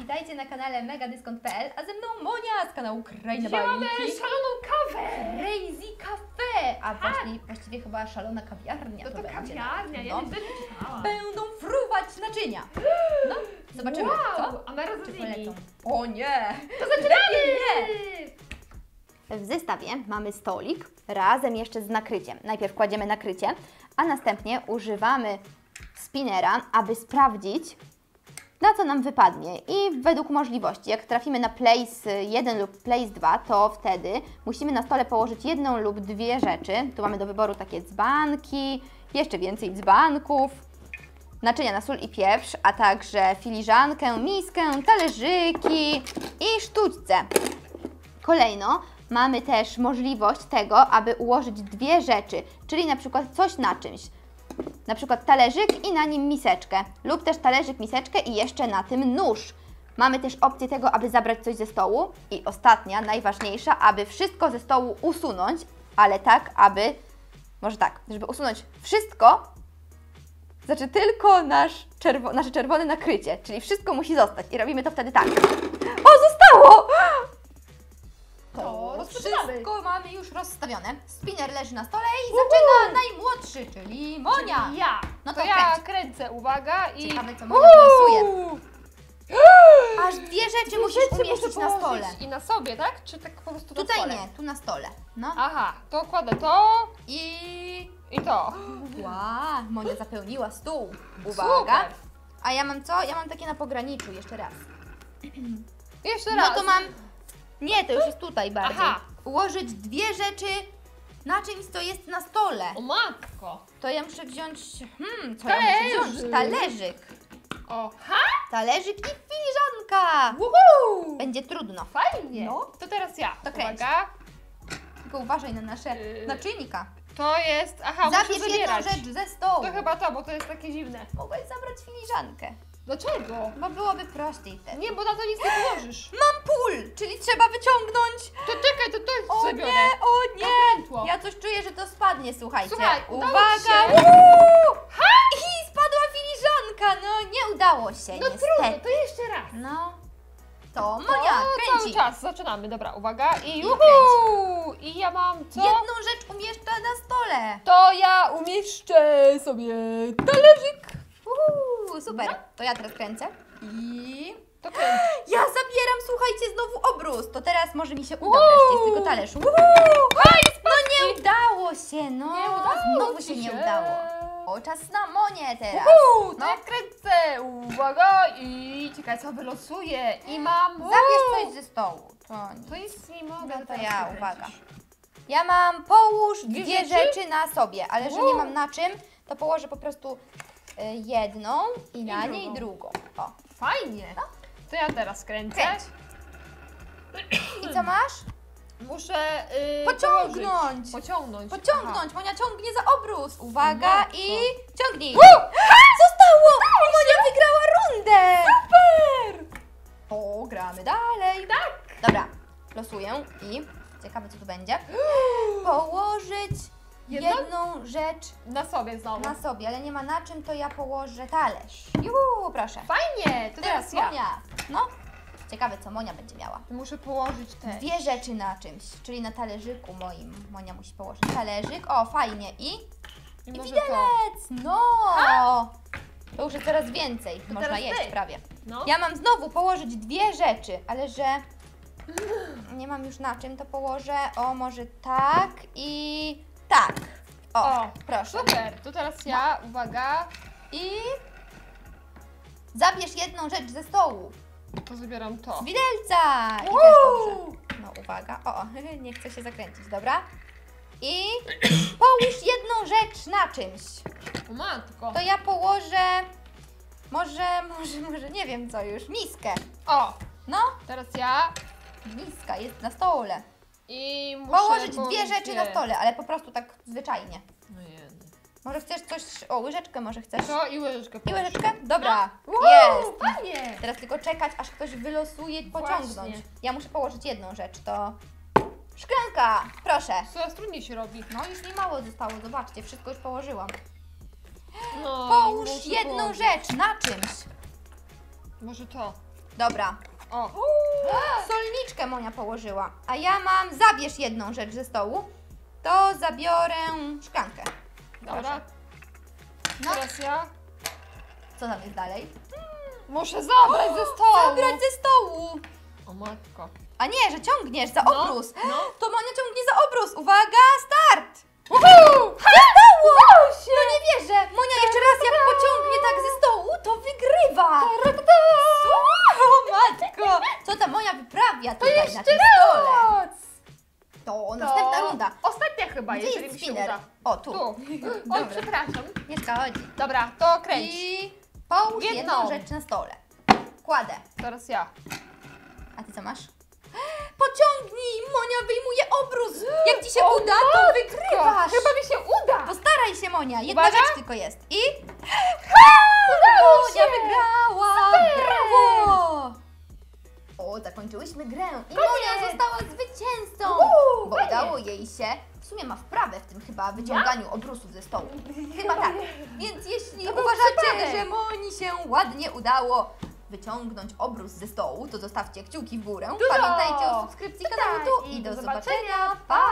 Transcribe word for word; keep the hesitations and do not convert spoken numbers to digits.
Witajcie na kanale megadyskont kropka p l, a ze mną Monia z kanału Krainia. Mamy szaloną kawę! Crazy Cafe! A tak. właśnie, właściwie chyba szalona kawiarnia. No to, to kawiarnia, ja nie czytałam. Będą fruwać naczynia. No, zobaczymy, wow, co? A my rozumiem. O nie! To zaczynamy! Nie. W zestawie mamy stolik, razem jeszcze z nakryciem. Najpierw kładziemy nakrycie, a następnie używamy spinera, aby sprawdzić, na co nam wypadnie i według możliwości. Jak trafimy na place jeden lub place dwa, to wtedy musimy na stole położyć jedną lub dwie rzeczy. Tu mamy do wyboru takie dzbanki, jeszcze więcej dzbanków, naczynia na sól i pieprz, a także filiżankę, miskę, talerzyki i sztućce. Kolejno mamy też możliwość tego, aby ułożyć dwie rzeczy, czyli na przykład coś na czymś. Na przykład talerzyk i na nim miseczkę, lub też talerzyk, miseczkę i jeszcze na tym nóż. Mamy też opcję tego, aby zabrać coś ze stołu i ostatnia, najważniejsza, aby wszystko ze stołu usunąć, ale tak, aby, może tak, żeby usunąć wszystko, znaczy tylko nasz czerwo, nasze czerwone nakrycie, czyli wszystko musi zostać i robimy to wtedy tak. O, zostało! To wszystko mamy już rozstawione. Spinner leży na stole i zaczyna najmłodszy, czyli Monia. Czyli ja. No to, to ja kręć. kręcę, uwaga. I ciekawe, co Monia wylosuje. Aż dwie rzeczy dwie musisz rzeczy umieścić na stole. I na sobie, tak? Czy tak po prostu tutaj na stole? Nie, tu na stole. No. Aha, to kładę to i, i to. Ła, Monia zapełniła stół. Uwaga. Super. A ja mam co? Ja mam takie na pograniczu, jeszcze raz. Jeszcze raz. No to mam... Nie, to już jest tutaj bardziej. Aha. Ułożyć dwie rzeczy na czymś, co jest na stole. O matko! To ja muszę wziąć... Hmm, co Talerzyk. ja muszę wziąć? Talerzyk. Oha! Talerzyk i filiżanka! Woohoo! Będzie trudno. Fajnie! No. To teraz ja. To kręć. Uwaga. Tylko uważaj na nasze yy. naczynnika. To jest... Aha, zabierz muszę zabierać. Zabierz jedną rzecz ze stołu. To chyba to, bo to jest takie dziwne. Mogłeś zabrać filiżankę. Dlaczego? Bo byłoby prościej też. Nie, bo na to nic nie położysz. Mam pól, czyli trzeba wyciągnąć. To czekaj, to to jest zabiorę. O nie, o nie. Ja coś czuję, że to spadnie, słuchajcie. Słuchaj, uwaga. Uuu! Ha! I spadła filiżanka. No, nie udało się, no niestety. Trudno, to jeszcze raz. No. To Monia kręci. Cały czas, zaczynamy. Dobra, uwaga. I juhu! I ja mam co? Jedną rzecz umieszczę na stole. To ja umieszczę sobie talerzyk. Uuu, super. To ja teraz kręcę. I... To kręcę. Ja zabieram, słuchajcie, znowu obrus. To teraz może mi się uda wreszcie, jest tylko talerz. Uuu. No nie udało się, no. Nie udało znowu się, się nie udało. O, czas na Monię teraz. Uuu, to no. ja kręcę. Uwaga i ciekawe co wylosuję. I mam... Uuu. Zabierz coś ze stołu. To, to jest nie mogę. No to ja, uwaga. Ja mam połóż dwie, dwie rzeczy? rzeczy na sobie, ale że Uuu. nie mam na czym, to położę po prostu... jedną i, I na drugą. niej drugą. O, fajnie. No. To ja teraz kręcę. Kręć. I co masz? Muszę yy, pociągnąć. Pociągnąć. Pociągnąć. Pociągnąć. Monia ciągnie za obrus. Uwaga Matko. i ciągnij. Uuu! Zostało! Stało Monia się? wygrała rundę. Super! O, gramy dalej. Tak. Dobra, losuję i ciekawe co tu będzie. Położyć Jedną? jedną rzecz na sobie znowu. Na sobie, ale nie ma na czym, to ja położę talerz. Juhu, proszę. Fajnie, to teraz, teraz ja. Monia. No, ciekawe co Monia będzie miała. Muszę położyć te dwie rzeczy na czymś, czyli na talerzyku moim. Monia musi położyć talerzyk. O, fajnie. I, I, I widelec. To... No, ha? to już jest coraz więcej. To Można jeść ty. prawie. No. Ja mam znowu położyć dwie rzeczy, ale że nie mam już na czym, to położę. O, może tak i... Tak. O, o, proszę. Super, to teraz ja, no. uwaga. I zabierz jedną rzecz ze stołu. To zabieram to. Z widelca. I też dobrze. No uwaga. O, nie chcę się zakręcić, dobra. I połóż jedną rzecz na czymś. O matko. To ja położę, może, może, może, nie wiem co już, miskę. O, no. Teraz ja. Miska jest na stole. I muszę położyć dwie rzeczy na stole, ale po prostu tak zwyczajnie. No jedno. Może chcesz coś, o łyżeczkę może chcesz. To i łyżeczkę. I łyżeczkę? Dobra, no. wow, jest. Fajnie. Teraz tylko czekać, aż ktoś wylosuje, pociągnąć. Właśnie. Ja muszę położyć jedną rzecz, to szklanka, proszę. Coraz trudniej się robi. No już nie mało zostało, zobaczcie, wszystko już położyłam. No, Połóż jedną położyć. rzecz na czymś. Może to. Dobra. O. Uuu, solniczkę Monia położyła. A ja mam, zabierz jedną rzecz ze stołu. To zabiorę szklankę. Dobra. No. Teraz ja. Co tam jest dalej? Muszę zabrać o, ze stołu. Zabrać ze stołu. O matko. A nie, że ciągniesz za obrus. No, no. To Monia ciągnie za obrus. Uwaga, start. Uhu! Udało! Się. No nie wierzę. Monia jeszcze raz jak pociągnie tak ze stołu, to wygrywa. O matko. Co ta Monia wyprawia tutaj to jeszcze na tym stole? To następna runda. Ostatnia chyba, gdzie jeżeli jest mi się uda. O, tu. tu. Oj, przepraszam. Nie szkodzi. Dobra, to kręć. I połóż jedną. jedną rzecz na stole. Kładę. Teraz ja. A ty co masz? Pociągnij! Monia wyjmuje obrus! Jak ci się o, uda, to wygrywasz! Chyba mi się uda! Postaraj się, Monia! Jedna Uwaga. rzecz tylko jest. I... Ha! Udało się! Monia wygrała! Super. Brawo! O, zakończyłyśmy grę i Koniec. Monia została zwycięzcą! Uuu, bo fajnie. Udało jej się, w sumie ma wprawę w tym chyba wyciąganiu ja? obrusów ze stołu. Chyba tak. Więc jeśli to uważacie, że Moni się ładnie udało wyciągnąć obrus ze stołu, to zostawcie kciuki w górę. Dużo. Pamiętajcie o subskrypcji kanału tu i do, do zobaczenia. zobaczenia. Pa!